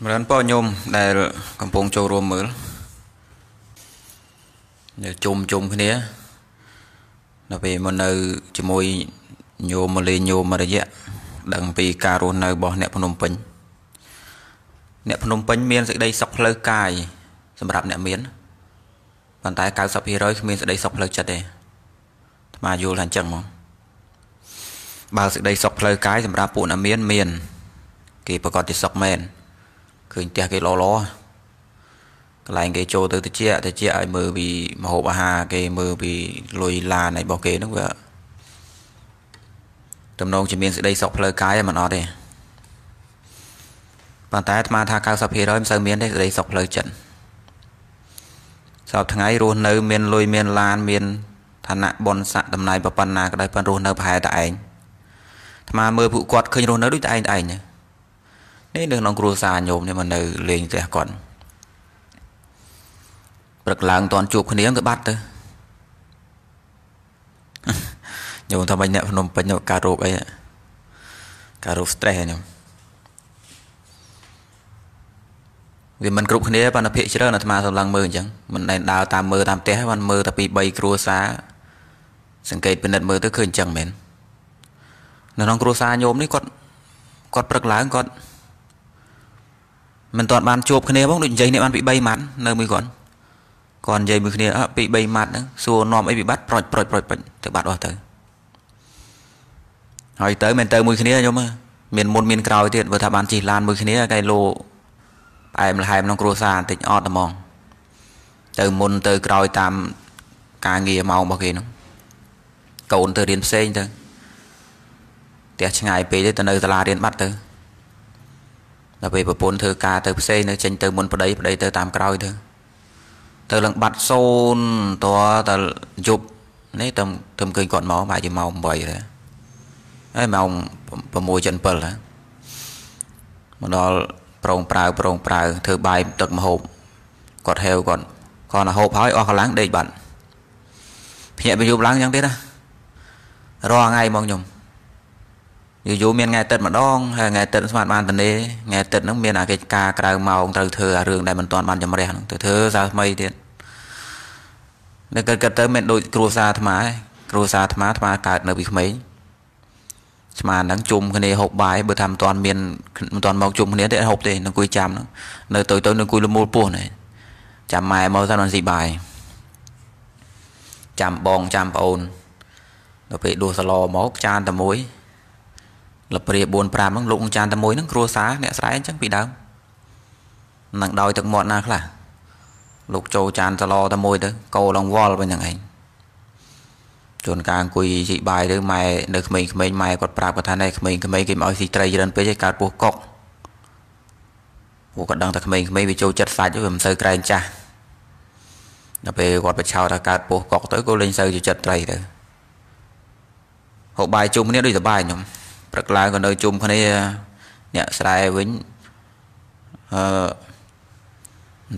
Mến bao nhôm đây cầm bông châu rùa mướn để chôm cái nía là vì một nơi chỉ môi nhôm mà lên nhôm mà đấy vậy đằng vì cà rùa nơi bỏ nẹp phun nôm pính miên sẽ đây sọc lơ cài sầm rạp nẹp miến bàn tay cao sọc hero miên sẽ đây sọc lơ chặt đây mà vô là chẳng mong bà sẽ đây sọc lơ cái sầm rạp bụn miên kỳ bà con thì sọc men cứ tia cái lo lại cái chỗ từ chia ai mơ bị mà hộp hà cái mơ bị lùi là này bỏ kế nó vừa tầm nông chỉ miên sẽ đây sọc lơ cái mà nó đây bàn tay mà tha cao sập hì rồi em sơn miên đấy đây sọc lơ trận sọc thằng ấy ruồn nơi miên lùi miên lan miên thằng nạ bon sạ tầm này bà pan nà cái đây pan ruồn nơi phải tại anh mà mơ vụ quạt khơi ruồn nơi đối tại anh nên đừng nòng cua xa nhôm nhưng mà nơi liền trẻ còn bật làng toàn chụp cái ném cái bát thôi nhôm thằng anh nè nôm bánh nhậu cà rốt stress nhôm vì mình cục này bạn phải chơi là tham gia làng mơ chẳng mình này đào tam mơ tam té bạn mơ ta bị bay cua xa sáng cây bên đất mơ tới khơi chẳng mến nó nòng cua xa nhôm đấy quạt bật làng quạt mình toàn bàn chụp cái này bóc định dây này bạn bị bay mát nơi mới còn dây mình kia bị bay mát nữa xua nòm ấy bị bắt rồi tự bắt vào tới hỏi tới mình tới mùi kia này nhôm à miền môn miền cào thì vừa thà bàn chỉ lan mùi kia cái lô em là hai em nông cua xa tịnh ọt mong từ môn từ cào tam cá nghề màu bao kia nó cồn từ điện xe thôi tiếc ngày về tới nơi là điện bắt tới là về bộ bốn thơ ca tới xe nó tranh tới muốn vào đây tới tam cào thôi từ lần bắt xôn to ta chụp nấy tầm cây gọn máu mà chỉ màu bảy đấy ấy màu và môi chân bờ là mà nó prong prau thưa bài tật mà hộp còn heo còn là hộp hói o láng đây bạn nhẹ bị chụp láng chẳng thế đó ro ngay mong nhung dù miền ngày tết mà đong hay ngày tết mà ban tận đấy ngày tết nó miền là cái ca cào màu từ thừa rừng đại mình toàn ban chấm đen từ thừa ra mây tiền nên cần tới miền đội cua xa tham á cả nơi bị mấy mà nắng chùm cái này hộp bài bữa tham toàn miền toàn màu chùm cái này để hộp thì nó cùi chạm nó nơi tới nó cùi mô buồn này chạm mài màu ra nó dị bài chạm bong chạm ồn nó bị đua xà lò máu chan tầm mối lập bề buồn pram nó lụng chan tầm mối nó cua xá nẹt sải chẳng bị đau nặng đòi thực mọn nào là lục châu chan xà lò tầm mối đó câu lòng wall bên nhàng ảnh chuẩn càng quỳ dị bài đứa mày được mình mày còn prap của thằng này mình cái mọi gì trai dân bây giờ cả buộc cọc buộc còn đang thật mình bị trâu chất sai chứ mình sơi trai cha nó về còn phải chào thằng cả buộc cọc tới cô lên sơi chịu chất trai rồi hậu bài chung này đi tập bài nhom rất là còn đời chung cái này nhẹ sai với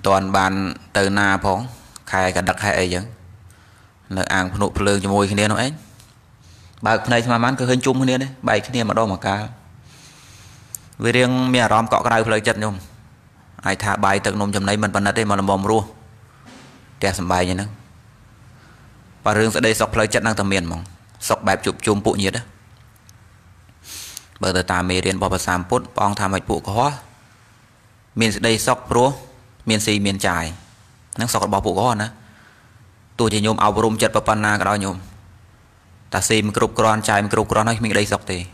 toàn bàn từ na phong khai cả đặc hệ vậy là ăn nụ lương cho môi cái này nó ấy bài này mà mán cứ hơi chung cái này đấy bài cái này mà đo mà cá về riêng mẹ rom cọ cái này phải chặt nhung ai thả bài tận nôm chấm này mình vẫn đặt đây mà làm bom rùa đẹp sầm bài như nó và riêng sẽ đây sọc lời chặt năng tầm miền mỏng sọc bẹp chụp chùm bụi nhiệt đó bởi từ ta mê riêng bỏ vào sàm pốt bong tham mạch bụi có hoa miền sẽ đây sọc rùa miền xì miền chài năng sọc bỏ bụi có hoa nữa tôi chỉ nhôm ao bùm chật vào pan na cái đó nhôm ta xem micro cron ấy mình đây sọc thì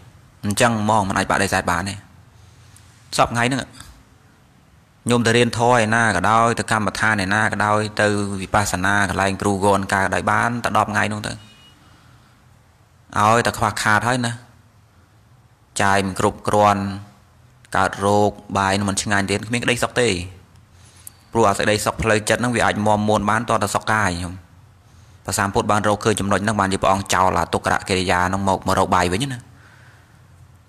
chẳng mong mà này bạn đây giải bán này sọc ngay nữa nhôm từ điên thôi na cả đôi từ cam bạc than này na cả đôi từ vipassana cả lại krugon cả đại bán ta đọp ngay luôn thôi ôi ta khoa khát thôi nè chai micro cron cả rô bài nó mình xin ngay đến mình đây sọc thì rùa sẽ đây sọc lời chật nó bị ảnh mòm môn bán toàn là sọc cài nhôm và sang phút ban râu khơi chấm nồi nước bàn dịp ông chào là tục cả cái già nông mộc mà râu bài với nhá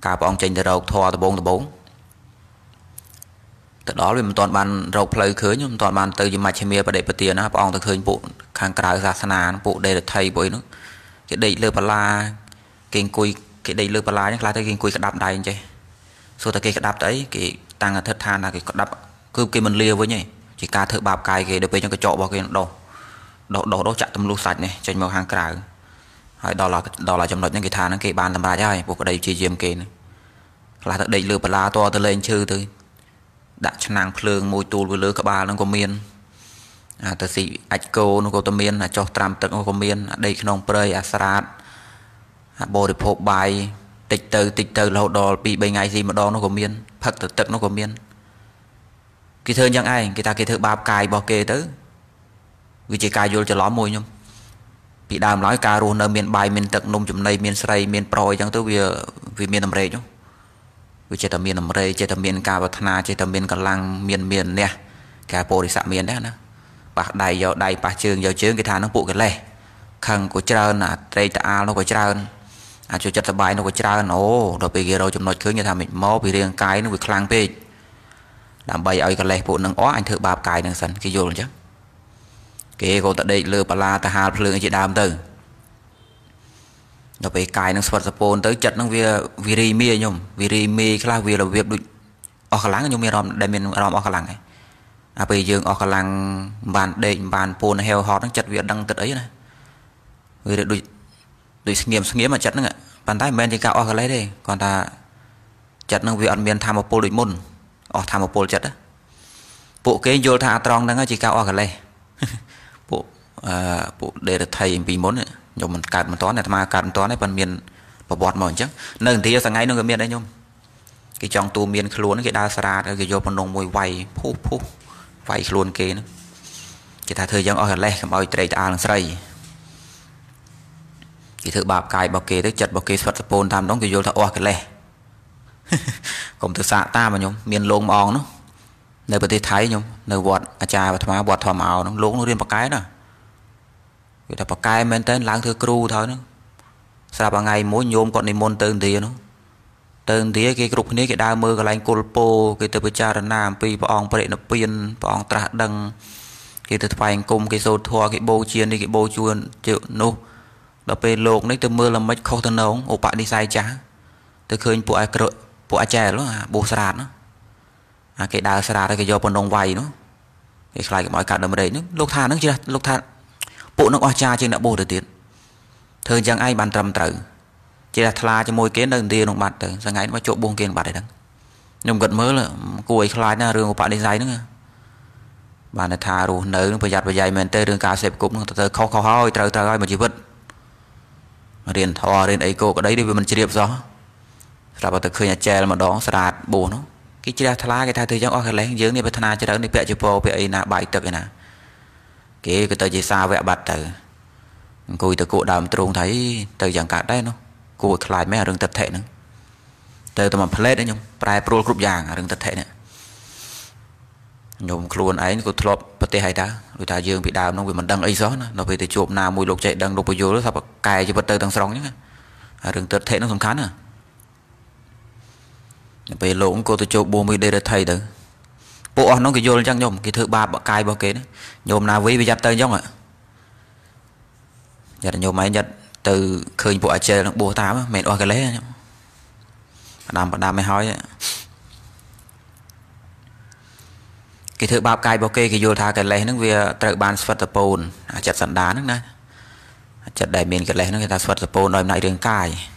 cả bọn trên từ đầu thò từ bốn từ đó thì mình toàn ban râu plei khơi nhưng toàn ban từ mà chém mía và để bật tiền á bọn từ khơi bộ hàng cài ra sana bộ đây là thầy bối nó cái đây lơ bà la kinh cùi cái đây lơ bà la nhá là tới kinh cùi cái đạp đai như vậy số ta cái đạp đấy cái tăng thật than là cái đập cứ cái mình lia với nhỉ chỉ ca thợ bạp cài cái được về cho cái chỗ vào cái đồ chặt tầm lu sạch này trên màu hàng cào hỏi đó là chấm đột những cái than nó cái bàn làm bài ra buộc ở đây chỉ diêm kề là thật đầy lừa bà la to từ lên chư tới đã cho nàng phường môi tù với lứa các bà nó có miên từ xị ạch cô nó có tâm miên là cho tạm tận nó có miên đây nông prey asarat bồ được hộp bài tịch từ là đồ bị bảy ngày gì mà đó nó có miên thật tật nó có miên cái thơ chẳng ai người ta cái thơ ba cài bò kề tới vì chỉ cài vô cho ló môi nhung bị đàm nói cà rùn ở miền bài miền tận nông chùm này miền sài miền proi chẳng tới vì miền nằm rễ chứ vì chế tầm miền nằm rễ chế tầm miền cà và thana chế tầm miền cà lang miền nè cà bồ thì sạ miền đấy nè bạc đầy vào đầy bạc trường vào trường cái thà nó bụi cái lề khăn của cha là đây ta nó của cha ơn à cho chất bài nó của cha ơn ồ rồi bây giờ rồi chùm nói cứ như thà mình mò bị riêng cái nó bị lang pe làm bay ở cái lề bụi nâng ó anh thử bạc cài nâng sần cái vô chứ cái cô ta đây lừa bà la ta hà lừa chị đàm từ nó bị cài nó sập sập tới chật nó viri mía nhung viri mía là vì là việc đụng ở khả năng nhung mía rom đây mình rom ở khả năng này à bây giờ ở khả năng bàn đề bàn pôn heo họ nó chật việc đăng tật ấy này vì được đụng nghiệm mà chật nữa bàn tay men thì cao ở cái lấy đây còn ta chật nó việc ăn miên tham một pôn đụng môn ở tham một pôn chật á bộ cái vô thà tròn đang chỉ cao ở cái lấy bộ để được thầy vì muốn nhung mình cạn một toán này mà cạn toán này phần miền và bọt mòn chứ nên thì sáng ngày nó cái miền đấy nhung cái trong tu miền luôn cái đa sara cái vô phần đồng mùi vay phú vay luôn kia nữa cái ta thời gian ở lại không bao trời ta ăn say cái thứ bạp cài bọc kia tới chật bọc kia xuất phun tham đóng cái vô thợ o cái lẻ cũng từ xạ ta mà nhung miền luôn mòn nó nơi bên tây thái nhung nơi bọt trà và thua bọt thua màu nó lỗ nó riêng bọc cái đó người ta bọc cái men tên lang thưa kêu thôi nó sao bằng ngày mỗi nhôm còn đi môn tên thì nó tên thì cái group này cái đa mơ cái lanh colpo cái từ cha ra nam pi bong bệ nó pin bong tra đằng cái từ phanh cùng cái sâu thua cái bô chiên đi cái bô chuồn chịu nô đó pe lột đấy từ mưa là mấy khâu thân nóng ốp bạn đi sai chả từ khơi bộ ai chè nó bộ sạt nó cái đa sạt cái do bọn đông vay nó cái lại cái mọi cả đầm đấy nó lột than nó chưa lột than bộ nó qua cha trên đã bồ được tiền thường chẳng ai bàn trầm tử chỉ là thà cho môi kiến đơn tiền đồng bạc từ sáng ngày nó chỗ buông kiên bạc đấy đắng nhưng gần mới là cô ấy khai na rương của bạn đi dài nữa bạn là thà rồi nợ nó phải giặt phải dày mình tê đường cà xếp cũng từ khó hoi trời ơi mà chỉ vứt điền thò điền ấy cô ở đấy đi về mình chỉ điệp gió là vào từ khơi nhà chè mà đó sạt bùa nó cái chỉ là thà cái thà thời gian qua cái lấy dưỡng đi về thà cho đỡ đi bẹ chụp bò bẹ ấy là bài tập này nè cái tờ chỉ xa vẽ bạch từ cùi từ cụ đàm trùng thấy từ dạng cả đấy nó cùi lại mấy ở rừng tập thể nữa từ tầm plate đấy nhung prai pro group dạng ở rừng tập thể này nhung luôn ấy cụ thọp bát tê hay đá người ta dương bị đàm nó bị mình đăng ấy gió nó về từ chụp nào mùi lục chạy đăng lục vô nó sập cài cho bát tê tăng sòng nhá ở rừng tập thể nó không khán à về lỗ cô từ chụp bùa mì đây là thầy đấy bộ nó cái vô chăng nhom cái thứ ba bọc cài bao kế nhôm nào với bây giờ tới nhom ạ giờ nhôm máy nhật từ khơi bộ chơi nó bùa tám mệt oa cái lấy nhom đàm mới hỏi cái thứ ba cài bao kê cái vô thà cái lấy nó về tự ban svatapon chặt sẵn đá nước này chặt đầy miền cái lấy nó người ta svatapon đòi lại đường cài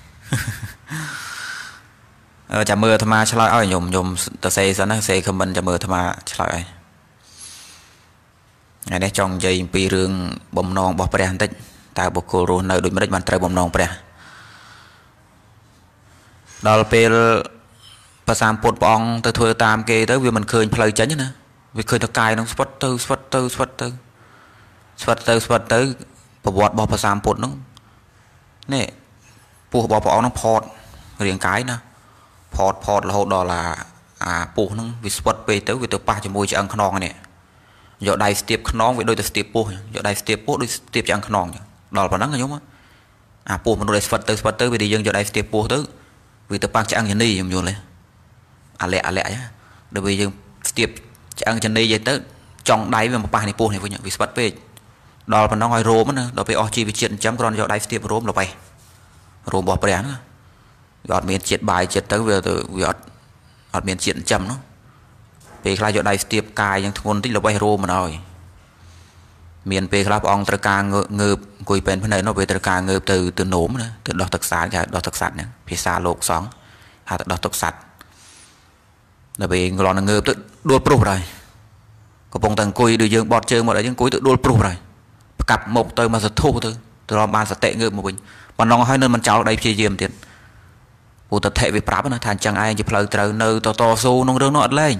chả mưa tham ma chơi ơi nhôm tờ xe dẫn xe không mình chả mưa tham ma chơi ngày nay trong dây pi rương bom non bọc bẹn tích tại bộ cô rồi nơi đuổi mất bàn tay bom non bẹn đào pel bà sam bột bong từ thôi tam kê tới vì mình khơi plei chấn nữa vì khơi thằng cài nó sweater bột bọc bà sam bột nó nè bột bọc bong nó port riêng cái nè port là hậu đó là bù nó vì sport về tới vì tới ba cho môi cho ăn khăn này giờ đây tiếp khăn với đôi tới tiếp bù giờ đây tiếp bù đôi tiếp cho ăn khăn đó là nắng nhúng á bù mà đôi sport tới vì đi dân giờ đây tiếp bù tới vì tới ba cho ăn chân đi dùng vô lên lẹ á đối với dân tiếp cho ăn chân đi vậy tới trong đáy về một ba này bù này với những vì sport về đó là nó ngoài rôm á đó về ochi về chuyện chấm con giờ đây tiếp rôm là bay rôm bỏ bẹn gót miền triệt bài triệt tới vừa từ gót miền triệt chậm nó Pê khai dọa đại tiệp cài những thôn tích là bay rô mà nói miền pê khai ông tờ ca ngợp gùi bên phần này nó về tờ ca ngợp từ nốm nữa từ đọc thực sát cả đọc thực sát nữa phía xa lộp sóng hạt đọc thực sát là vì nó ngợp tự đua proof rồi có bông tầng cùi đưa dương bọt chơi mà đấy những cùi tự đua proof rồi cặp một tôi mà giật thu thôi từ đó ban sẽ tệ ngợp một mình mà nó hơi nên mình cháu đây chơi diêm tiền vụ tập thể về pháp nó thành chẳng ai chỉ phải từ nơi to số nó đứng nó lên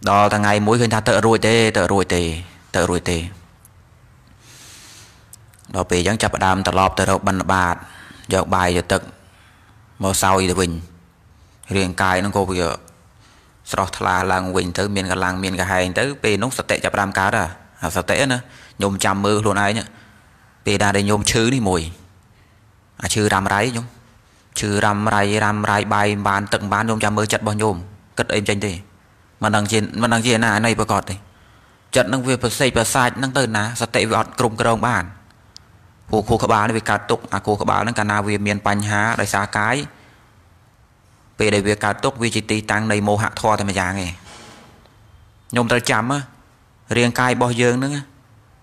đó thằng ngày mỗi khi ta tự rồi tê đó về chẳng chập đam tự lọp tự lọp bàn bạc dọc bài dọc tật màu sau thì bình riêng cài nó có bây giờ sau là làng bình tới miền cả hai tới về nó sẽ tệ chập đam cá ra sẽ tệ nữa nhôm chăm mưa luôn ai nhá về đa để nhôm chữ đi mùi chữ đam ráy nhung chữ đam ráy bài bàn từng bán nhôm chăm mưa chặt bao nhôm cất em tranh đi mà đang chiến là này bà cọt đi trận năng việc phải sai năng tới ná sát tệ vọt cùng cơ đồng bản hồ khô các bà này về cả tục à khô các bà năng cả na về miền Pành há đại xa cái về đây về cả tục về chỉ tì tăng này mô hạ thoa thì mà già nghe nhôm ta chấm á riêng cai bao dương nữa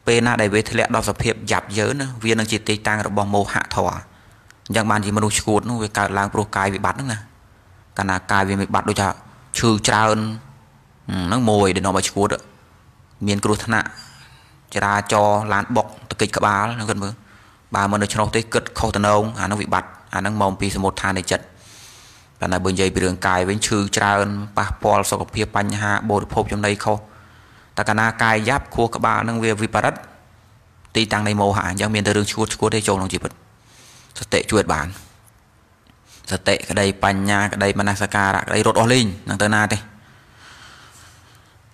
về na đại về thể lệ đo sập hiệp dạp dớ nữa viên năng chỉ tì tăng rồi bỏ mô hạ thoa chẳng bàn gì mà nuôi chuột nó về cả làng pro cai bị bắt nữa nè cả na cai về bị bắt đôi chợ trừ tra ơn nó mồi để nó mà chuột miền Cửu Thanh ạ, ra cho lán bọc từ kịch các bà nó gần mới, bà mà được cho nó tới cất khâu tần ông, nó bị bắt, nó mồm pi một than để chật, và là bên dây bị đường cài bên trừ tra ơn, bà Paul sau gặp Panh Hà bồi phốp trong đây khâu, ta cả na cài giáp khô các bà nó về Viparat, tì tăng này màu hạ, giang miền từ đường chua đây trộn lòng chỉ bật, rất tệ chuột bản, rất tệ cái đây Panh Hà cái đây Manasaka cái đây Rod Olin, năng tới na đi.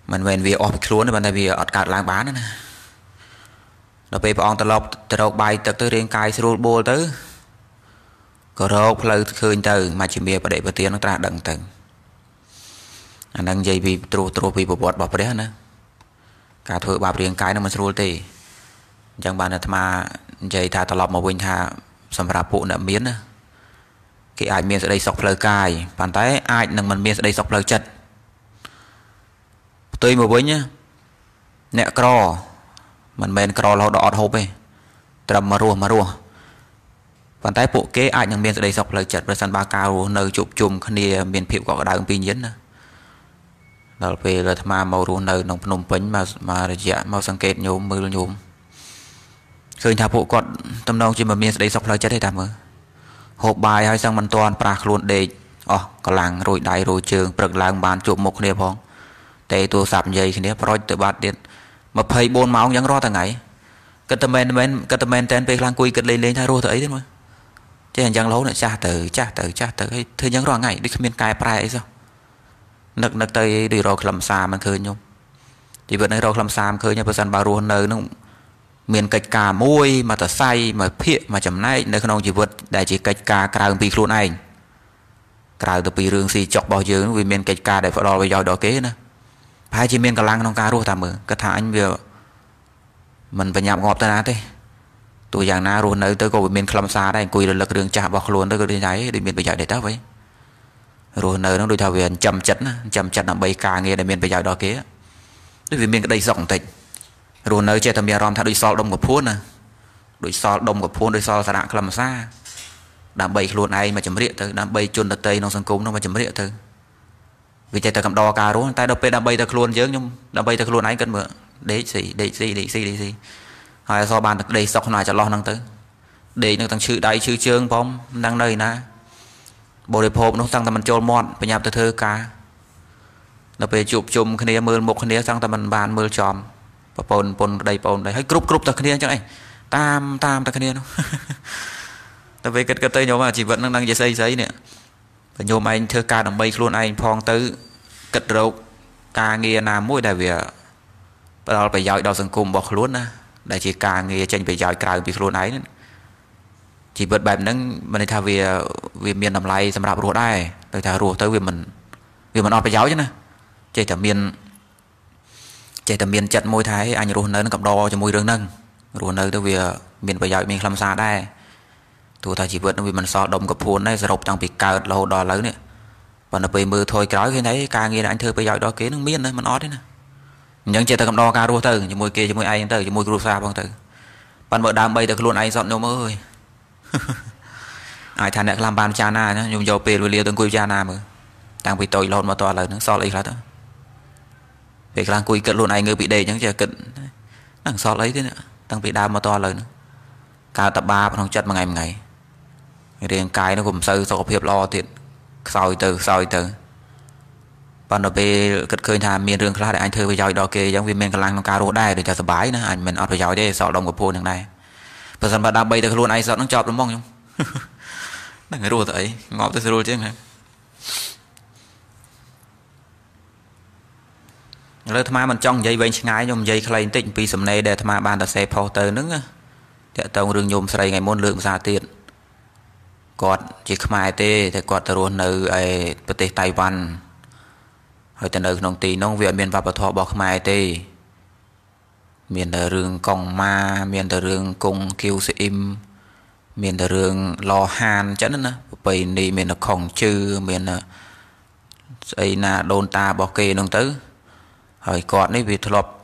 Mình về việc off luôn mình là vì ở cả làng bán nữa, nó về bọn từ lọc bài từ riêng cài sưu bồ tới, có rau lời khơi từ mà chỉ biết để bữa tiền nó ra đằng từng, anh đang dây vì trù vì bọt đấy nữa, cả thôi bà riêng cài nó mình sưu thì, chẳng bàn là mà dây thà từ lọc mà quên thà sầm rạp bộ nợ miến nữa, cái ai miến ở đây sọc lời cài, bàn tay ai nâng mình miến ở đây sọc lời chật. Tôi mà với nhá nè cò mình men cò lao đọt hộp ấy trầm mà rùa bàn tay bộ kế ai những miền ở đây dọc lời chật bên sân ba cao nơi chụp khăn đi miền phiêu gọi đào pin nhẫn đó về là tham màu rùa nơi nồng nồng bánh mà dạ màu sáng kết nhôm khơi tháp bộ còn tâm nông chỉ mà miền ở đây dọc lời chật hay tạm mơ hộp bài hay sang mình toàn prag luôn để có làng rồi đại rồi trường bậc làng bàn chụp một khăn phong để tôi sạp dây thì nếp rồi tự bát điện mà phải bốn máu nhắn rõ thằng ấy Cất tâm men tên về làng quỳ cất lên thay rô thấy thế mà chứ hành chẳng lâu nữa cha tử hay thưa nhắn rõ ngày đi miền cài prai ấy sao nực tới đi rồi làm xa mà khơi nhung thì vượt này rồi làm xa mà khơi nha bà sàn bà rùa nơi nó miền cạch cà môi mà ta say mà phịa mà chấm này nơi không chỉ vượt đại chỉ cạch cà cà bị luôn anh cà từ bị rương xì chọc bao giờ vì miền cạch cà để phải đòi bây giờ đó kế nữa phải chỉ miền cả làng trong cá rô tạm mờ cái thằng anh vừa mình phải nhảm ngọt ta ná thế tôi giàng na rô nơi tới cầu miền Khăm Sa đây cùi lực đường chạm bọc luôn tới cái đi giấy để miền bây giờ để tao vậy rô nơi nó đôi thao về chậm chặt làm bay cà nghe để miền bây giờ đó kia đối với miền cái đây rộng tịnh rô nơi che tầm miền rom thao đôi so đông của phun nè đôi so đông của phun đôi so sa đạn Khăm Sa đám bay luôn ai mà chấm rịa tới đám bay chôn đất tây nó sang cúng nó mà chấm rịa tới vì thế ta cầm đo cà rú tay đập pe đập bay ta khôn dướng nhưng đập bay ta khôn ấy cần mượn để gì hay so bàn đây sọc này cho lo năng tới để năng tăng chữ đáy chữ chương bom năng nơi na bộ đề phổ nó sang ta mình trôn mòn bây giờ ta thơ cá đập pe chụp chùm khné mơn một khné sang ta mình bàn mơn chòm và pon đây hay group ta khné chẳng này tam ta khné nó ta về cất tới nhau mà chỉ vẫn đang giấy nè và nhôm anh thưa ca đồng bay luôn anh phong tới cất râu ca nghe nam mối đại việt đó phải dạy đào sừng cùng bọc luôn á đại chỉ ca nghe tranh phải dạy cài bị luôn ấy chỉ bật bài nâng mình thay vì miền nằm lại xâm rạp ruột ai tôi thay ruột tới vì mình nói phải giáo chứ nè chạy thầm miền chặt môi thái anh ruột nơi nó cầm đo cho môi đường nâng ruột nơi tới vì miền phải dạy mình làm xa đây tôi ta chỉ vượt vì mình so đồng gặp phun này sẽ độc tăng bị cao lâu đỏ lớn nè Bọn nó bị mưa thôi cái khi nấy ca nghe là anh thưa bây giờ đó kế nó miên đấy mình ót đấy nè. Những chuyện ta cầm đo ca đua từ như môi kia cho môi anh từ cho môi cua xa bằng từ. Bạn vợ đam bay được luôn anh dọn đâu mơ ơi. Ai thằng này làm ban cha na nhung dầu pê với liều từng cùi cha na mà. Đang bị tội lộn mà to lời nó so lấy hết đó. Về đang cùi cận luôn anh người bị đề những chuyện cận. Đang so lấy thế nữa. Đang bị đam mà to lời nữa. Ca tập ba còn chất mà ngày. Riêng cái nó cũng sơ so hiệp lo thiệt. Soi từ bạn nó về cất khơi tham miền rừng khá để anh thưa bây giờ đó kia giống viên miền lang cà rốt đai để cho sờ bãi nữa anh mình ăn bây giờ để sọ đồng của phun thằng này phần sân bạn đang bay từ luôn anh sọ nó chọt đúng không nhung đang cái rùa tới ngõ tới rùa chứ này rồi tham ăn mình trong dây bên ngay nhung dây khay tịnh pi sầm này để tham ăn bàn đặt xe porter nướng á để tàu rừng nhôm xây ngày môn lượng ra tiền cọt chỉ khai tê thì cọt luôn ở tây Taiwan Văn hồi từ nông tì nông viện miền Vappa Thọ bọc khai tê miền từ rừng Còng Ma miền từ rừng Cung Kiêu Sim miền từ rừng Lo Han chả nữa bầy nì miền là Khòng Chư miền là ấy là Đôn Ta bọc kê nông tứ hồi cọt đấy vì thọp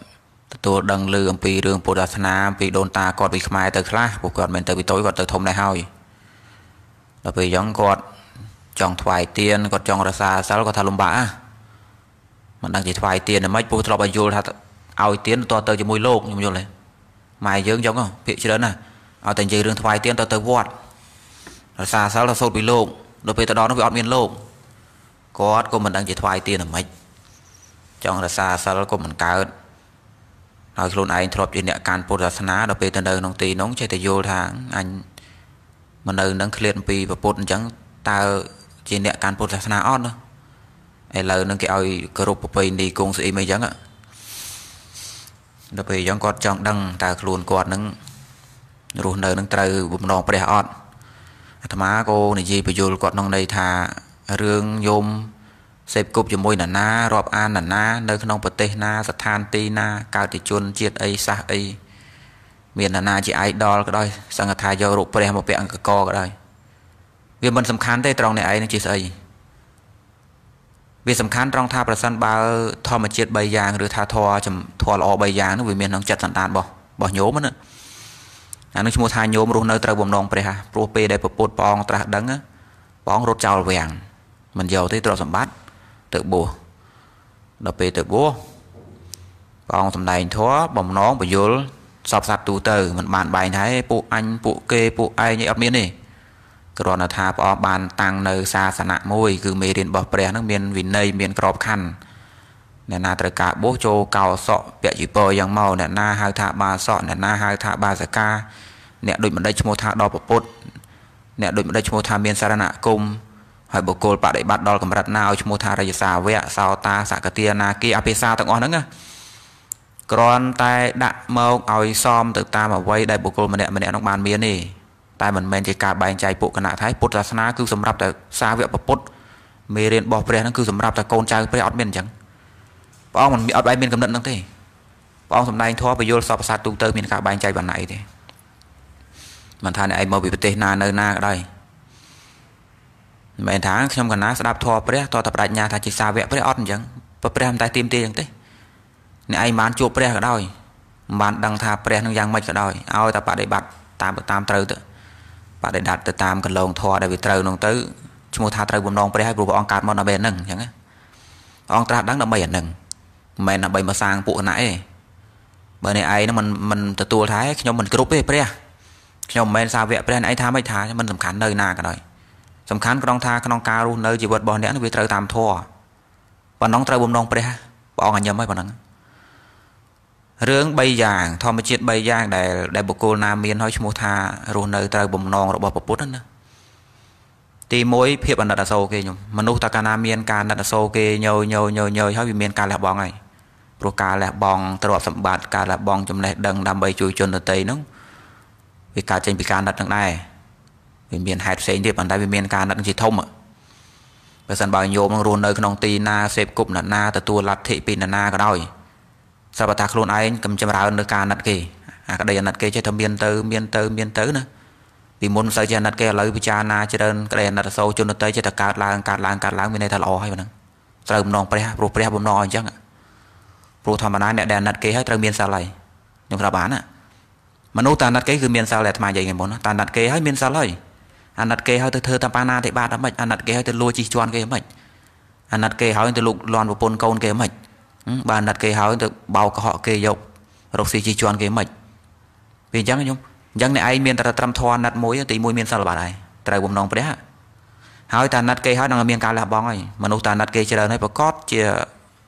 tôi đăng lư ông pi rừng Bồ Đà Thana vì Đôn Ta cọt bị khai từ khla bộ cọt miền từ bị tối cọt từ thông này hôi là vì giống cọt chọn thoải tiền cọt chọn ra xa sao cọt thà lùm bã mà đang chỉ thoải tiền là mấy bố thọ bao nhiêu thà ao tiền to tới cho mùi lột nhiều này mày dưỡng giống không bị chỉ đó nè ao tiền gì đừng thoải tiền to tới vót ra xa sao là sốt bị lột đối với tao đó nó bị ọt miên lột cọt của mình đang chỉ thoải tiền là mấy chọn ra xa sao đó của mình cả nói luôn anh thọ chuyện địa can Bồ Đà Thana đối với tao đời nông tì nóng chạy tới vô tháng anh mà nơi đang khuyên vì và bột chẳng ta trên địa can Bồ Đà Thana on đó, là nâng cái oi group pin đi cùng sự mấy chẳng ạ, đặc biệt giống con trong đăng ta luôn quạt nâng luôn nơi nâng trời bụng nòng bể on, thà má cô này gì bây giờ quạt nòng đây thà riêng nhôm xếp cục cho môi nản na rọp an nản na nơi nòng bật tê na sát than tê na cao thì chuồn chiết ấy xa ấy miền là na chỉ ai đo cái đôi sang ngày thay vô rụp bề một bẹn cái co cái đôi vì mình sầm khán đây trong này ai nó chỉ say vì sầm khán trong tha bờ sân bao thò mà chết bay giang rồi tha thò chầm thò lọ bay giang nó vì miền nó chặt sẵn tàn bỏ nhốm nữa anh nó chỉ mua thay nhốm luôn nơi tàu bồng nòng bề ha pro p đây bột bong tra đắng á bong rốt trào vàng mình giàu thấy tàu sầm bát tự bùa đập bề tự búa bong sầm này thó bồng nón bờ vô sọp sạp tù từ mình bàn bài thấy phụ anh phụ kê phụ ai như ấp miên này cái đó là thà bỏ bàn tăng nơi xa xa nạ môi cứ mê đến bỏ bè nước miền vì nơi miền cọp khăn nè na tất cả bố châu cào sọ bẹ chỉ bơi dòng màu nè na hai thà ba sọ nè na hai thà ba giờ ca nè đội mình đây cho một thà đo bộ bột nè đội mình đây cho một thà miền xa nạ cung hỏi bộ cô bà đại bắt đo cầm đặt nào cho một thà ra xa vẽ sao ta xả cả tia na kia apesa tặng on nữa còn tay đã mâu oi xóm từ ta mà quay đại bộ cô mình đẹp nó bàn miên nè tay mình men chỉ cả bài chạy bộ cái nạ thái Bột Ra Sná cứ sầm rập từ xa vẹo bột mê lên bỏ pre nó cứ sầm rập từ con trai pre ọt miên chẳng bọn mình bị ọt bài miên cầm đận năng thế bọn hôm nay thua bị vô sọp sát tụ tơ miên cả bài chạy bản này thế mình thay này ai mâu bị tê na nơi na ở đây mấy tháng trong cái ná sẽ đạp thua pre thua tập đại nhà thay chỉ xa vẹo pre ọt chẳng pre tay tim tê chẳng thế này ai bán chuột pre ở đây bán đằng thà pre nó giang mạch ở đây ao tập bạn để bạt tam trừ tự bạn để đặt từ tam cần lồng thò để bị trừ nông tứ chúng ta trừ bùn non pre hay bùn bò cát mòn ở bên nưng chẳng á ông ta đang là bảy nưng mày là bảy mà sang bộ nãy bởi này ai nó mình từ tua thái nhóm mình group ấy pre nhóm men sao vẽ pre này thà mấy thà mình sầm khán nơi na cả đời sầm khán con thà con cao luôn nơi chỉ vượt bò nén bị trừ tam thò và nón trừ bùn non pre bò ngành nhầm mấy bọn nưng rương bay giang thò mà chết bay giang để bộ cô nam miên hơi mua tha rồi nơi trời bồng non rồi bỏ bột đó thì mỗi phép anh đặt sâu kia nhung mà nô ta ca nam miên ca đặt sâu kia nhồi hơi bị miên ca là bong này pro ca là bong tàu sầm bạt ca là bong trong này đằng làm bay chui chôn ở tây nóng vì ca trên bị ca đặt thằng này vì miên hạt xe thì bàn tay vì miên ca đặt chỉ thông ạ bây giờ bảo nhôm nó rồi nơi con tì na xếp cụm là na từ tua lạt thị pin là na cả đôi sao bà ta luôn ai cầm châm ra ơn ca nát kì à cái đây nát kì chơi thầm miên tơ nữa vì muốn xây cho nát cái lời bây giờ na cho nên cái này là sâu cho nó tới cho đặc cát lang bên này thà lò hay vậy nè trời nong pre bom nong chắc pro tham ăn này đèn nát cái hết trời miền xa lại nhưng mà bán à mà nấu ta nát cái cứ miền xa lại mà vậy người muốn ta nát cái hết miền xa lại ăn nát cái hơi từ thơ tam pana thì ba đám mệt ăn nát cái hơi từ lôi chi choan cái mệt ăn nát cái hơi từ lục loan và pôn câu cái mệt bà nát cái hơi từ bao cả họ kê dọc rục xì chi choan cái mệt vì chắc nhung dân này ai miền ta trăm thon nát mối thì mối miền sao là bà này trời bùm nòng đấy hỏi ta nát cây hỏi đang ở miền cao là bong ấy mà nô ta nát cây chờ đợi nói bà cót chia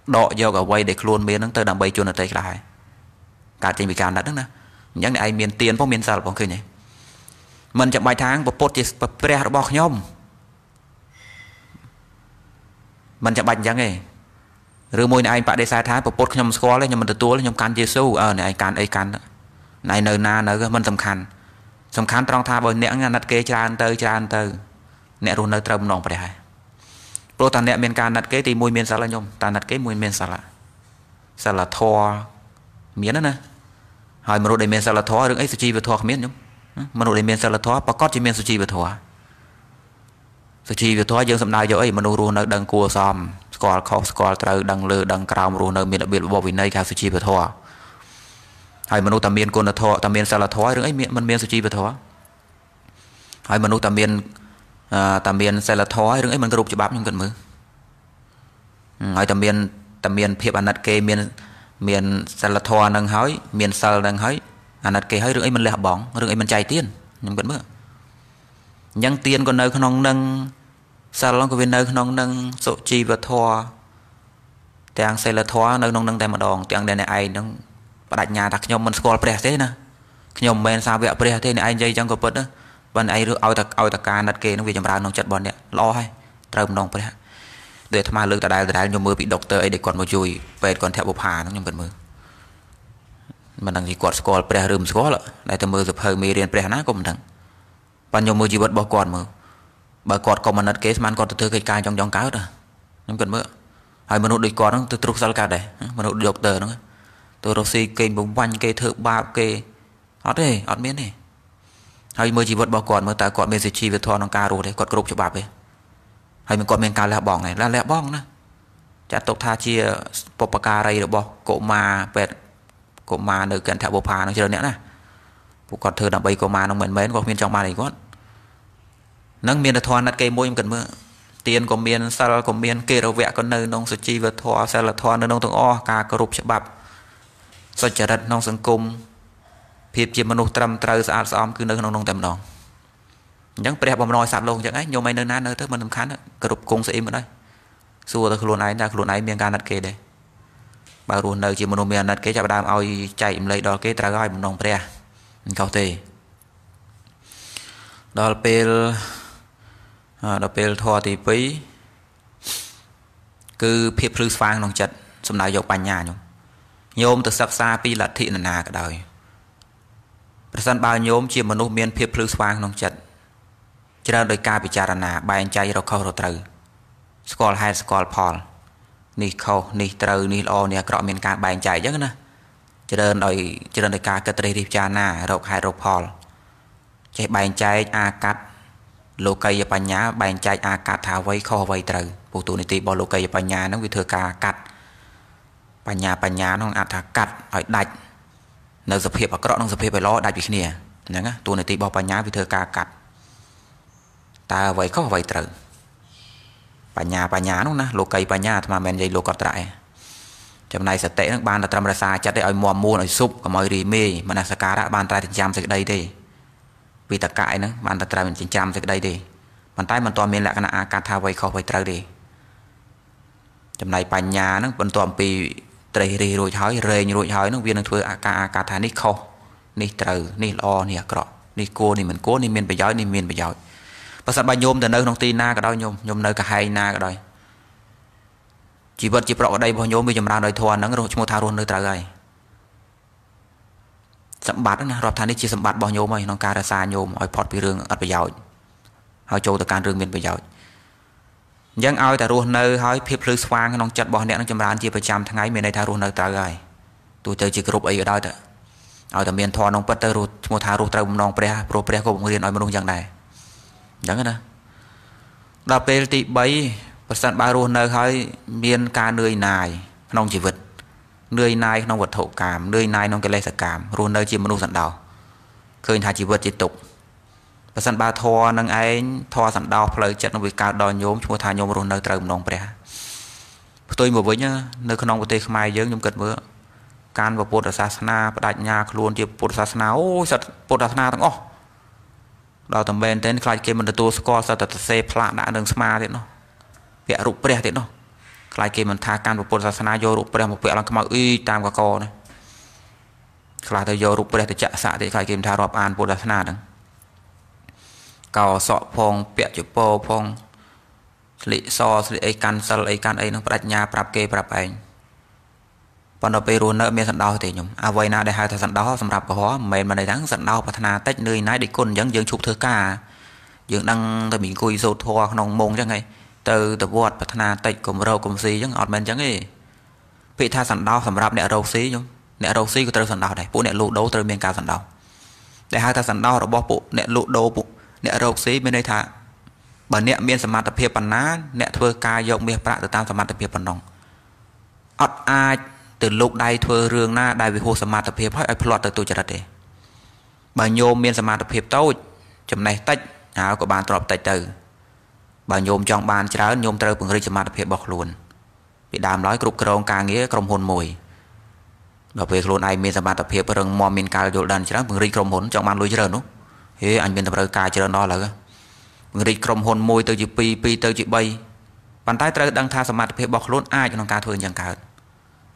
độ vô cả quay để luôn miền nắng tới đầm bay chuồn ở tây lại cả trên bị cao nát nữa dân này ai miền tiền phong miền sao là bong kia này mình chậm vài tháng bột chia pre bọc nhom mình chậm bạch dân này rồi môi này bạn để sai tháng bột nhom score lên nhưng mình tự tua lên nhom can Giêsu ở này can ấy can này nơi na nơi mình sầm khăn trong tha bởi nẹt ngàn nát kế tràn tới nẹt luôn nơi trầm nòng phải hay, pro ta nẹt miền can nát kế thì mùi miền sả là nhom, ta nát kế mùi miền sả là thò miến đó nè, hỏi mà nội địa miền sả là thò đừng ấy sushi về thò miến nhom, mà nội địa miền sả là thò, bạc cốt chỉ miền sushi về thò, dương sầm đai cho ấy mà nội luôn nơi đằng cua xòm, score trời đằng lơ đằng cào luôn nơi miền đặc biệt bảo vệ nơi cả sushi về thò hay manu tạm miên côn thọ tạm miên sao là thói ấy mình miên suy về thói hay manu tạm miên sao là thói ấy mình group cho bám nhưng gần mứ hay tạm miên phép ăn nát kê miên sao là thọ đang hói miên sao đang hói ăn nát kê hói ấy mình lẹ bỏng ấy mình chạy tiền nhưng gần mứ nhang tiền còn nơi không nâng sao long có viên nơi không nâng sổ chi và thọ tiếng sao là thọ nơi không nâng tại mà đòn tiếng đây này ai nó đại nhà đặc nhom mình score pre thế nè nhom men sao vậy pre thế này anh dây trong cổ bớt đó vẫn ai được ao tạc ca đặt kê nó về chậm ra nó chặt bọn nè lo hay trầm nòng pre để tham gia lương tại đại nhom mưa bị độc tơ ấy để còn một chui về còn theo bộc hà nó nhom cần mưa mình đang gì còn score pre rừng score lợ đại từ mưa dập hơi mì liền pre nát cũng thằng bạn nhom mưa chỉ bớt bỏ còn mưa bỏ còn còn mình đặt kê man còn từ từ cây cài trong cá đó nhom cần mưa hay mình được còn nó từ trục sal cả đấy mình được tơ nó tôi đọc xì kênh bóng vanh kê thợ bạp kê ớt hề ớt miễn hề hay mơ chỉ vật bỏ còn mơ ta còn miễn dịch chi về thoa nóng ca rồi đấy còn cổ cho bạp ấy hay mình còn miễn ca lẹ bỏng này là lẹ bỏng đó chắc tộc tha chia bọc bạc ca rây được bỏ cổ mà nơi kèn thạ bộ phá nó chưa nữa nè bộ còn thơ đạm bây cổ mà nó mến mến có miễn trong mà này con nâng miễn là thoa nát kê môi em cần mơ tiền có miễn sao có miễn kê đâu vẹ con nơi nông dịch chi về thoa sao là thoa nơi nông thằng o ca cổ cho bạp so chả đất nông sân cung phép chim manu trăm trời sa sòm cứ nơi nông tầm nòng nhắn pre bom nói sạt luôn chẳng ấy nhiều mấy nơi ná nơi tới mình làm khán cơ đục cung sẽ im ở đây xua ta luôn ấy miền ca nát kê đây bà luôn nơi chim manu miền nát kê chả đam oi chạy lấy đo kê tra gai nông pre cao tề đo pel thò thì pí cứ phép phứ phang nông chật xâm lại dọc bàn nhà nhung nhôm từ sắp xa pi là thị nà cả đời. Bản bao nhôm chỉ một nụ miên phê phứ xoang nông chật. Cho nên đời ca bị trà nà bài anh chay rồi khâu rồi trừ. Skol hay skol pol. Ní khâu ní trừ ní lo ní cọ miên ca bài anh chay chắc nè. Cho nên đời ca kết đây đi trà nà rồi hay rồi pol. Chạy bài anh chay a cắt. Lô cây và nhà bài anh chay a cắt tháo vây khâu vây trừ. Bộ tụ này tì bỏ lô cây và nhà nó bị thừa ca cắt.ปัญญา น้องอาถรรพ์กัด อ่อย ดัด នៅ សភាព អាក្រក់ និង សភាព ឲ្យ ល្អ ដាច់ ពី គ្នា ហ្នឹង ណា តួនាទី របស់ បញ្ញា វា ធ្វើ ការ កាត់ តើ អ្វី ខុស អ្វី ត្រូវ បញ្ញា នោះ ណា លោកី បញ្ញា អាត្មា មិន និយាយ លោក កត់ ត្រាក់ ឯង ចំណែក សតិ នឹង បាន តែ ត្រឹម រសា ចិត្ត ទេ ឲ្យ មមមួន ឲ្យ សុប កុំ ឲ្យ រី មេ មនសិការៈ បាន តែ ចិញ្ចាំ សេចក្តី ទេ វិតកៈ ឯ ហ្នឹង បាន តែ ត្រឹម ចិញ្ចាំ សេចក្តី ទេ ប៉ុន្តែ មិន ទាន់ មាន លក្ខណៈ អាកាស ថា អ្វី ខុស អ្វី ត្រូវ ទេ ចំណែក បញ្ញា ហ្នឹង បន្ទាប់ ពី trời rì rồi hói rền rồi hói nó viên nó thưa a ca tha ní khâu ní trừ ní lo ní cọ ní cua ní mình cua ní miên bầy ní miên bầy giỏi và sát bài nhôm từ nơi nông tin na cả đôi nhôm nơi cả hai na cả đôi chỉ vật chỉ bọ ở đây bao nhôm bây giờ ra đời thua nó rồi mua thà luôn nơi trừ này sắm bát đó nè rập than ní chỉ sắm bát bao nhôm ấy nông ca ra xa nhôm hỏi phật bị rương ắt bầy giỏi hỏi châu từ can rương miên bầy giỏi dân ao ta ruộng nơi hói phép lư xoang nông chặt bỏ nẹt nông châm ran chia phần trăm tháng ngày miền này ta ruộng nơi ta rồi tôi chơi chỉ group ấy ở đây ở tầm miền thọ nông bắt đầu một thà ruột trâu nông pre pro pre có một người nói một dạng này chẳng nữa đào pe tị bấy vật sản ba ruột nơi hơi miền ca nơi này nông chỉ vật nơi này nông vật thổ cảm nơi này nông cái lệ sạc cảm ruột nơi chỉ một nông sản đào khơi thà chỉ vật chỉ tục vật sản ba thọ năng ấy thọ sản đào lời chặt nông bị cao đòi nhôm một thà nhôm ruột nơi trâu nông pre tôi một với nhá nơi con nông của tây mai dướng nhôm cật mưa can và Phật Sa Sna đại nhà luôn chỉ Phật Sa Sna ôi sật Phật Sa Sna thằng ó đào tầm bên đến khai kia mình tu score sao tật xe pha đã đường sma thế nó vẽ rụp bẹt thế nó khai kia mình tha can và Phật Sa Sna vô rụp bẹt một vẽ làm cái màu y tam cả co này khai tới vô rụp bẹt tới chạ sạ thì khai kia mình tha rọp an Phật Sa Sna đằng cào sọ phong vẽ chữ po phong lị so lị can sờ lị can ấy nó đại nhà prap kê prap anh còn ở Peru nữa miền sẵn đau thì nhung Avena để hai thằng sẵn đau sầm rạp của họ mềm mà này thắng sẵn đau và thana tách nơi nái để côn dấn dấn chụp thứ ca dấn đăng từ mình cùi dầu thua nòng mông chẳng ngay từ từ vót và thana tách cùng râu cùng xí dấn ọt men chẳng ấy bị tha sẵn đau sầm rạp nẹt râu xí nhung nẹt râu xí của từ sẵn đau này bộ nẹt lụ đấu từ miền cao sẵn đau để hai thằng sẵn đau rồi bỏ bộ nẹt lụ đấu bộ nẹt râu xí bên đây thà bản nẹt miền sầm mặt tập hiệp bản ná nẹt thưa ca dọn miền prạ từ tam sầm mặt tập hiệp bản nòng ọt ai từ lúc đây thưa rương na đại vị hồ sơ mạt tập hiệp hỏi ai plot từ tôi chặt đấy bà nhôm miền sơ mạt tập hiệp tôi chấm này tách áo của bàn trọp tách từ bà nhôm trong bàn chả nhôm từ bừng rơi sơ mạt tập hiệp bọc luôn bị đàm nói cục cờ ông ca nghĩa cầm hồn mồi đọc về luôn ai miền sơ mạt tập hiệp rừng mò miền cà dội đàn chả bừng rơi cầm hồn trong bàn lui chả đúng thế anh miền tập rơi cà chả đó là bừng rơi cầm hồn mồi từ chữ pi pi từ chữ bay bàn tay từ đang tha sơ mạt tập hiệp bọc luôn ai cho nó ca thường chẳng cả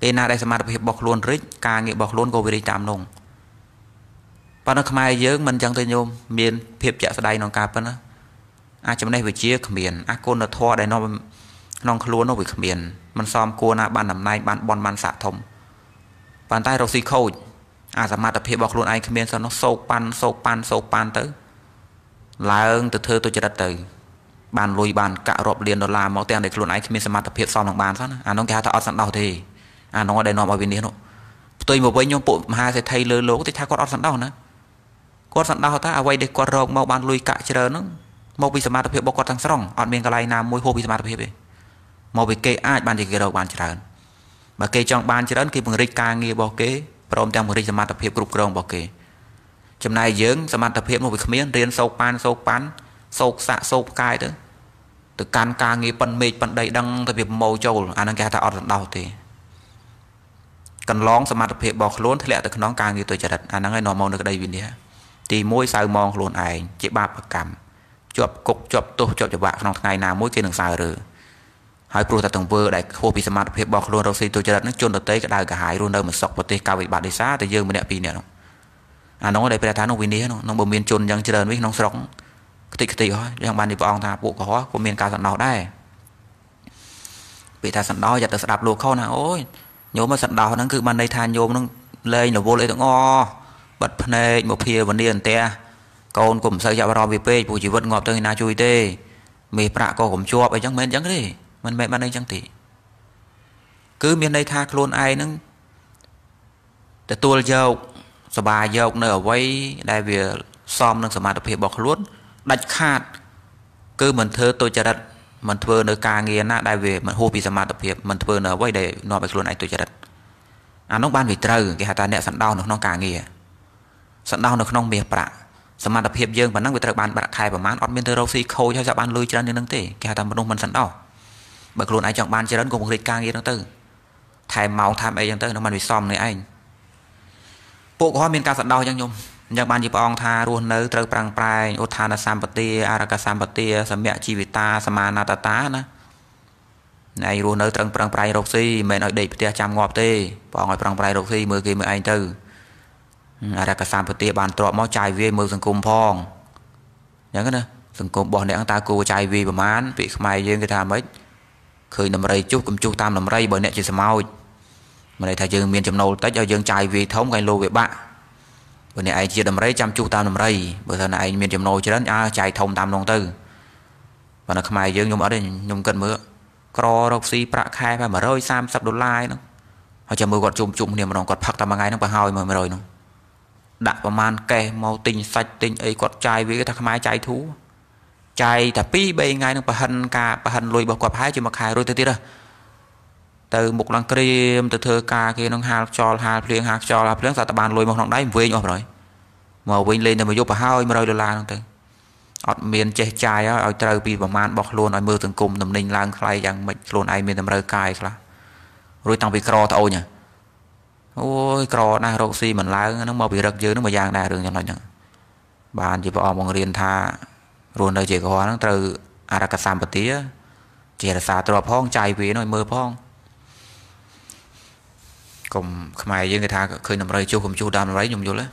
đây là đại sứ mặt hiệp bọc luôn rít ca nghiệp bọc luôn covid tạm nông và nó khai giới mình chẳng thấy nhôm miền hiệp chợ đây nó cạp nữa ai chấm đây về chia miền ai cô nó thoa đây nó luôn nó bị miền mình xóm cô na ban nằm nay ban bon ban xạ thông bàn tay rosi khâu à sứ mặt hiệp bọc luôn ai miền sao nó sâu pan tới là ơn từ thưa tôi chỉ đặt từ bàn lùi bàn cạ rộp liền đó là máu tiền để luôn ai miền sứ mặt hiệp xong bằng bàn sao à nó kia thợ ăn sẵn đầu thì à nó ở đây nó bảo bên đấy nó tôi một với nhóm bộ hai sẽ thay lơ lố thì tha con sẵn đau nữa con sẵn đau ta à quay để con rồng mau ban lui cãi chờ nó mau bị smart hiệp bao con thằng sòng ở bên cái này nam môi hô bị smart hiệp đi mau bị kê ai ban thì kê đầu ban chờ mà kê trong ban chờ đến kê bằng rika nghe bảo kê prom đang bằng rika smart hiệp group rồng bảo kê chấm này dướng smart hiệp mau bị miếng riêng sâu pan sâu xạ sâu cai đó từ can ca nghe pan mệt pan đầy đăng từ việc màu châu anh đang kia ta ở sẵn đau thì cần lóng sắm mặt hiệp bọc luôn thế lẽ từ nón càng như tôi chặt anh nói nó màu được đây vì thế thì mỗi sao mong luôn ảnh chỉ ba bậc cảm chụp cục chụp tô chụp cho bạn trong ngày nào mỗi cái đường sao rồi hai pro ta từng vừa đại khô bị sắm mặt hiệp bọc luôn đâu xí tôi chặt nó chôn được tới cái đài cả hai luôn đâu mà sọc vào tê cao vị bạn đi xa thì dương mình đẹp pin nữa anh nói đây phải tháng nó vì thế nó bơm miên chôn dân chặt với nó sóng cái tị thôi trong ban đi vòng thà bộ có miên cao sẵn nó đây bị ta sẵn đó giờ ta sẽ đạp lùa khâu nào ôi nhôm mà sẵn đào nó cứ ban đây than nhôm nó lên nó vô lấy thằng o bật này một phía vấn đề te con cũng sợ dạo rồi bp bùi chỉ vật ngọt tới na chui tê mì prạ cô cũng chua ấy chẳng mến chẳng đi mình mẹ ban đây chẳng tỉ cứ miền đây tha luôn ai nó để tua dâu sờ bà dâu nở quay đại về xóm nó sờ mặt hiệp bọc luôn đặt khát cứ mình thưa tôi chờ đặt mình thưa nơi ca nghe na đại về mình hô bị sầm mặt tập hiệp mình thưa nơi quay để nó bạch luôn anh tôi chặt anh nó ban vì trời cái hạt ta nẹt sẵn đau nó ca nghe sẵn đau nó không miệt bạ sầm mặt tập hiệp dương và năng vì trời ban bạc khai và mán ở bên thơ râu xì khâu cho ban lui cho nên năng tê cái hạt ta mình sẵn đau bạch luôn anh chọn ban cho đến cùng một lịch ca nghe nó tư thay máu tham ấy chẳng tư nó ban vì xòm này anh bộ có miền ca sẵn đau chẳng nhung nhạc ban dịp ông tha luôn nơi trời prang prai ô tha na sampati araka sampati samya chivita samanatata na này luôn nơi trời prang prai rộc si mẹ nói địch tia chăm ngọt tê bỏ ngồi prang prai rộc si mưa kia mưa anh tư araka sampati bàn trọ máu chai vi mưa sừng cùm phong nhớ cái nè sừng cùm bỏ nẹn ta cù chai vi và mán bị mày riêng cái thà mấy khơi nằm rây chút cùng chu tam nằm rây bởi nẹn chỉ mau mà này thà dương miền chấm nâu tết cho dương chai vi thống ngay lô về bạn bữa nay ai chia đầm rẫy chăm chú tam đầm rẫy bữa giờ này miền chìm nồi cho đến chạy thông tam nông tư và nó không ai dương nhung ở đây nhung cần mưa cro rốc xi prạ khai phải mà rơi sam sập đô lai nó họ chờ mưa gọt chùm niềm mà nó gọt phật tam ngày nó phải hao mà rồi nó đã vào màn kè màu tình sạch tình ấy có chai với cái thằng mai chai thú chai thà pi bay ngay nó bà hân lùi bà quạp hái cho mặc hài rồi tới đó từ một lần kìm từ thưa ca kia nó hạt cho là liền sao ta bàn lùi một thằng đấy về nhọp rồi màu vinh lên thì mà vô bà hao mà rồi được là thằng ở miền che chai á ở trời pi vào màn bọc luôn ở mưa từng cùng tầm ninh lang khai rằng mình luôn ai miền tầm rơi cài là rồi tăng bị cò thôi nhỉ. Ôi cỏ này rộng xì mình lái nó mà bị rực dữ nó mà giang đà đường cho nó chẳng bạn chỉ vào một riêng tha luôn đời chỉ có nó từ Arakasam bật tía chỉ là xả trò phong chạy về nó mơ phong cùng mày với người ta khơi nằm rơi chu cùng chu đam lấy nhung vô lấy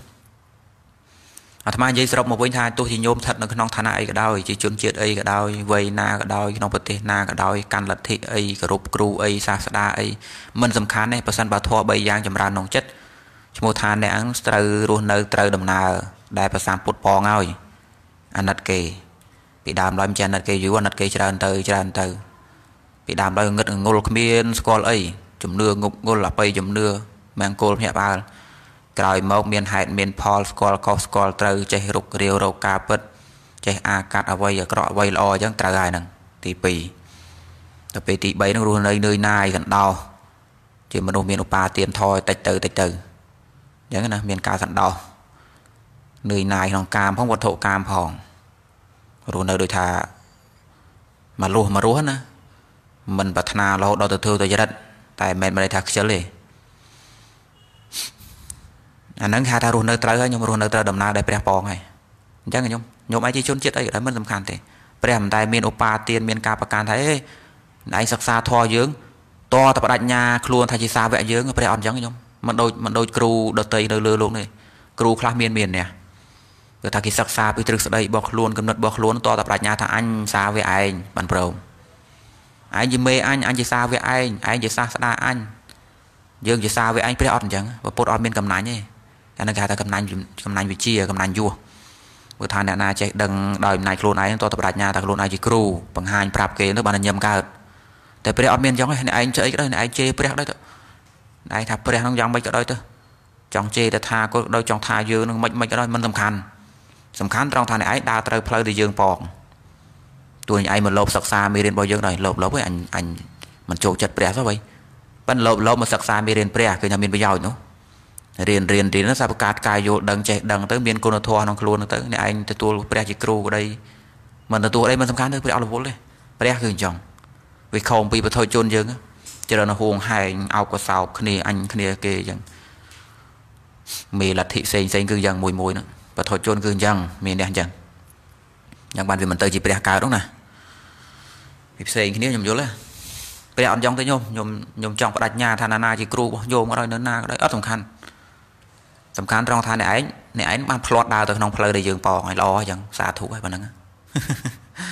à tham gia sập một với tha tôi thì nhôm thật là cái nong thà này cái đau chỉ chuẩn chuyện ấy cái đau vây na cái đau nong bật tê na cái đau can lật thị ấy cái rụp cừu ấy xa xa ấy mình dầm khán này person bà thua bây giang chầm ran nong chết một tha này ăn từ ruột nơi từ đầm nào đại person put pong ngồi ăn nát kề bị đàm loay chân nát kề dưới nát kề tràn từ bị đàm loay ngất ngồi miên scroll ấy chấm nưa ngục ngồi là bay chấm nưa mang cô nhẹ ba còi mộc miền hải miền Paul Scott Cox Scott từ chạy rục rêu râu cá bớt chạy a cát ở vây ở cọ vây lo chẳng trả gài nè tì tì bấy nó luôn nơi nơi nai gần đau chỉ mà đồ miền Opa tiền thôi tạch từ nhớ nè miền cá gần đau nơi nai hòn cam không vật thổ cam hòn luôn nơi đôi thà mà rúa nè mình bật na lo đo từ thưa từ gia đình tại mình mà đây thà xíu liền anh nâng hai ta ruột nơi trời nhưng mà ruột nơi trời đầm na đây bèo bò ngay, chắc là nhung ai chỉ chôn chết ấy ở đấy mới tầm khàn thế, bèo mình tai miền Opa tiền miền Cà Pạc thấy, anh sắc xa thò dướng, to tập đại nhà luôn thay chỉ xa vẽ dướng bèo ăn giống nhung, mình đôi crew đợt tây đôi lừa luôn này, crew khá miền nè, rồi thay chỉ sắc xa bị trừ đây bọc luôn cầm nứt bọc luôn to tập đại nhà thằng anh xa với anh bạn bầu, anh chỉ mê anh chỉ xa với anh chỉ xa xa anh, dướng chỉ xa với anh bèo ăn giống và put on miền cầm nái nhỉ. Anh ta cầm nành vị trí cầm nành vua bữa thằng này chạy đằng đòi này luôn này tôi tập đại nhà thằng luôn này chỉ crew bằng hai prap kia nó bạn nhầm cả tại bây giờ admin giống này anh chơi cái này anh chơi prep đấy này thằng prep không giống mấy cái đôi thôi trong chơi là tha có đôi trong tha dưa nó mấy cái đôi mình sầm khăn trong thằng này ấy đa trời play để dương pòng tôi anh mình lột sặc xa miền bao dương này lột với anh mình trộn chật prep sao vậy vẫn lột mà sặc xa miền prep cái nhà miền bây giờ nữa riêng nó sao cắt cài vô đằng tới miền Côn Thua nó luôn tới này anh tôi bè chỉ crew ở đây mình là tôi ở đây mình sắm khán thôi bè là vốn đây bè cứ chồng vì không bị thôi chôn dưng cho nên nó huồng hai ao có sao kia anh kia kề chẳng mì là thị sen cứ dằng mùi nữa và thôi chôn cứ dằng mì đen chẳng bạn vì mình tới chỉ bè cài đúng nè thị sen kia nhầm vô đấy bè ăn giống tới nhôm trong đặt nhà thà na chỉ crew nhôm ở đây nó na ở đây ớt sắm khăn sầm khán trong thang này ấy ban plot đào từ trong play để dừng bỏ lo chẳng xa thú hay bằng năng